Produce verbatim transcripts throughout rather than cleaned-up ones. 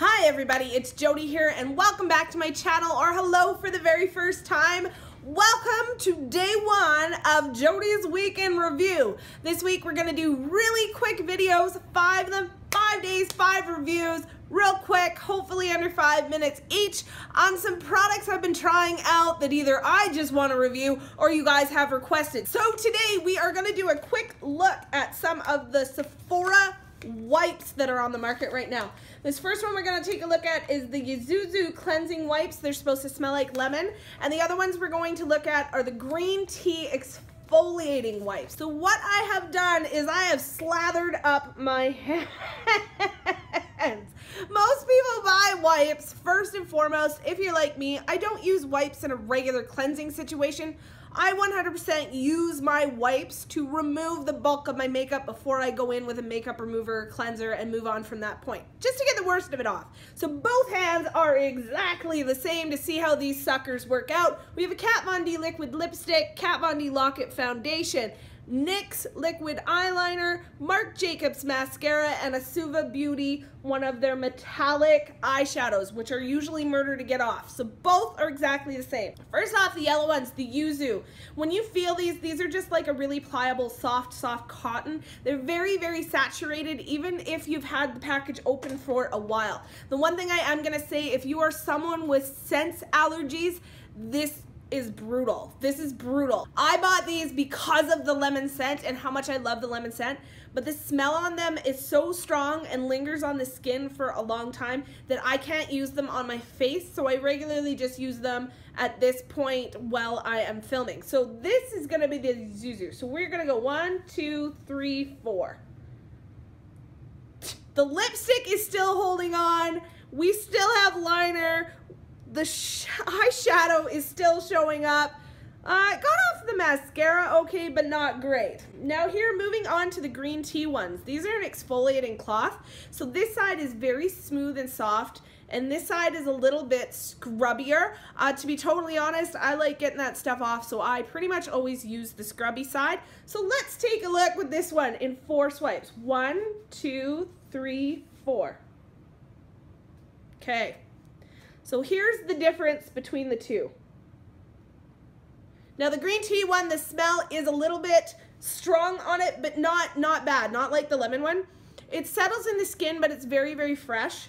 Hi everybody, it's Jody here and welcome back to my channel, or hello for the very first time. Welcome to day one of Jody's Week in Review. This week we're gonna do really quick videos, five of them, five days, five reviews, real quick, hopefully under five minutes each, on some products I've been trying out that either I just want to review or you guys have requested. So today we are gonna do a quick look at some of the Sephora wipes that are on the market right now. This first one we're going to take a look at is the Yuzu cleansing wipes. They're supposed to smell like lemon. And the other ones we're going to look at are the green tea exfoliating wipes. So what I have done is I have slathered up my hands. Most people buy wipes first and foremost. If you're like me, I don't use wipes in a regular cleansing situation. I one hundred percent use my wipes to remove the bulk of my makeup before I go in with a makeup remover or cleanser and move on from that point, just to get the worst of it off. So both hands are exactly the same to see how these suckers work out. We have a Kat Von D liquid lipstick, Kat Von D locket foundation, NYX liquid eyeliner, Marc Jacobs mascara, and a Suva Beauty, one of their metallic eyeshadows, which are usually murder to get off. So both are exactly the same. First off, the yellow ones, the Yuzu. When you feel these, these are just like a really pliable, soft, soft cotton. They're very, very saturated, even if you've had the package open for a while. The one thing I am gonna say, if you are someone with scent allergies, this is brutal. This is brutal. I bought these because of the lemon scent and how much I love the lemon scent, but the smell on them is so strong and lingers on the skin for a long time that I can't use them on my face, so I regularly just use them at this point while I am filming. So this is gonna be the Yuzu. So we're gonna go one, two, three, four. The lipstick is still holding on. We still have liner. The eyeshadow is still showing up. Uh, got off the mascara, okay, but not great. Now here, moving on to the green tea ones. These are an exfoliating cloth. So this side is very smooth and soft, and this side is a little bit scrubbier. Uh, to be totally honest, I like getting that stuff off, so I pretty much always use the scrubby side. So let's take a look with this one in four swipes. One, two, three, four. Okay. So here's the difference between the two. Now the green tea one, the smell is a little bit strong on it, but not, not bad, not like the lemon one. It settles in the skin, but it's very, very fresh,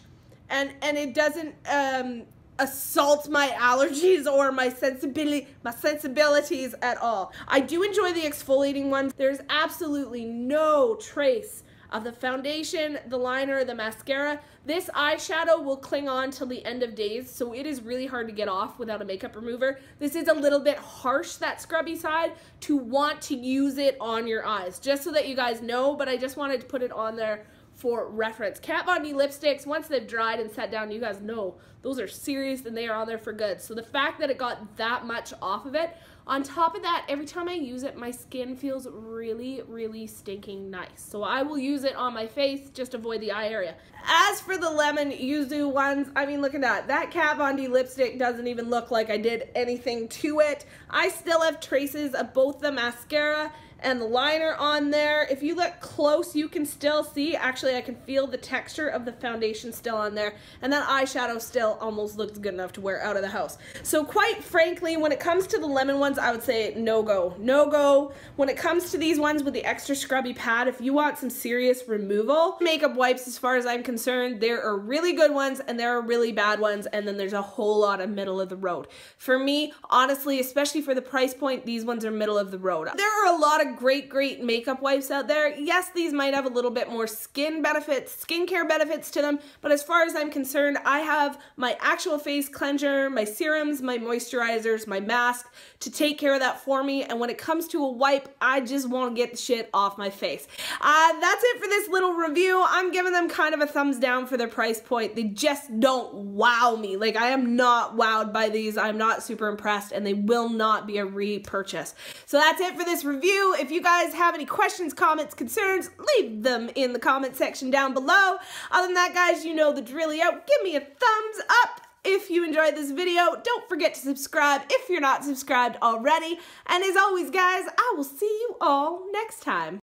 and, and it doesn't um, assault my allergies or my sensibility, my sensibilities at all. I do enjoy the exfoliating ones. There's absolutely no trace of the foundation, the liner, the mascara. This eyeshadow will cling on till the end of days, so it is really hard to get off without a makeup remover. This is a little bit harsh, that scrubby side, to want to use it on your eyes, just so that you guys know, but I just wanted to put it on there for reference. Kat Von D lipsticks, once they've dried and sat down, you guys know those are serious and they are on there for good. So the fact that it got that much off of it, on top of that, every time I use it, my skin feels really, really stinking nice. So I will use it on my face, just avoid the eye area. As for the lemon Yuzu ones, I mean, look at that. That Kat Von D lipstick doesn't even look like I did anything to it. I still have traces of both the mascara and the liner on there. If you look close, you can still see, actually I can feel the texture of the foundation still on there, and that eyeshadow still almost looks good enough to wear out of the house. So quite frankly, when it comes to the lemon ones, I would say no go, no go. When it comes to these ones with the extra scrubby pad, if you want some serious removal, makeup wipes, as far as I'm concerned, there are really good ones and there are really bad ones, and then there's a whole lot of middle of the road. For me, honestly, especially for the price point, these ones are middle of the road. There are a lot of great, great makeup wipes out there. Yes, these might have a little bit more skin benefits, skincare benefits to them, but as far as I'm concerned, I have my actual face cleanser, my serums, my moisturizers, my mask to take care of that for me, and when it comes to a wipe, I just want to get the shit off my face. Uh, that's it for this little review. I'm giving them kind of a thumbs down for their price point. They just don't wow me. Like, I am not wowed by these. I'm not super impressed, and they will not be a repurchase. So that's it for this review. If you guys have any questions, comments, concerns, leave them in the comment section down below. Other than that, guys, you know the drilly out. Give me a thumbs up if you enjoyed this video. Don't forget to subscribe if you're not subscribed already. And as always, guys, I will see you all next time.